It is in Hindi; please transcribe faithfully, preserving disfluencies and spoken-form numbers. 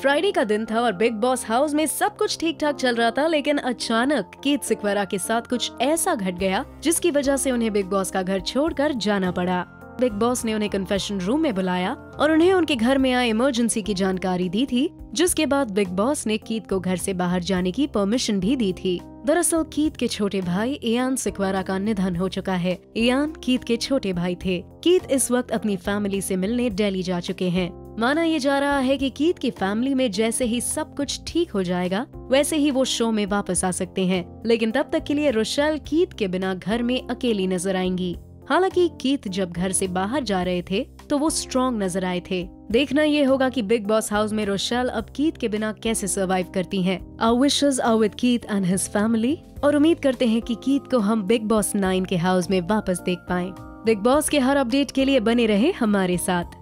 फ्राइडे का दिन था और बिग बॉस हाउस में सब कुछ ठीक ठाक चल रहा था, लेकिन अचानक कीथ सिक्वेरा के साथ कुछ ऐसा घट गया जिसकी वजह से उन्हें बिग बॉस का घर छोड़कर जाना पड़ा। बिग बॉस ने उन्हें कन्फेशन रूम में बुलाया और उन्हें उनके घर में आई इमरजेंसी की जानकारी दी थी, जिसके बाद बिग बॉस ने कीथ को घर से बाहर जाने की परमिशन भी दी थी। दरअसल कीथ के छोटे भाई इयान सिक्वेरा का निधन हो चुका है। इयान कीथ के छोटे भाई थे। कीथ इस वक्त अपनी फैमिली से मिलने दिल्ली जा चुके हैं। माना ये जा रहा है कि कीथ की फैमिली में जैसे ही सब कुछ ठीक हो जाएगा वैसे ही वो शो में वापस आ सकते हैं, लेकिन तब तक के लिए रोशेल कीथ के बिना घर में अकेली नजर आएंगी। हालांकि कीथ जब घर से बाहर जा रहे थे तो वो स्ट्रॉन्ग नजर आए थे। देखना ये होगा कि बिग बॉस हाउस में रोशेल अब कीथ के बिना कैसे सर्वाइव करती हैं। Our wishes are with Keith and his family, और उम्मीद करते हैं कि कीथ को हम बिग बॉस नाइन के हाउस में वापस देख पाएं। बिग बॉस के हर अपडेट के लिए बने रहे हमारे साथ।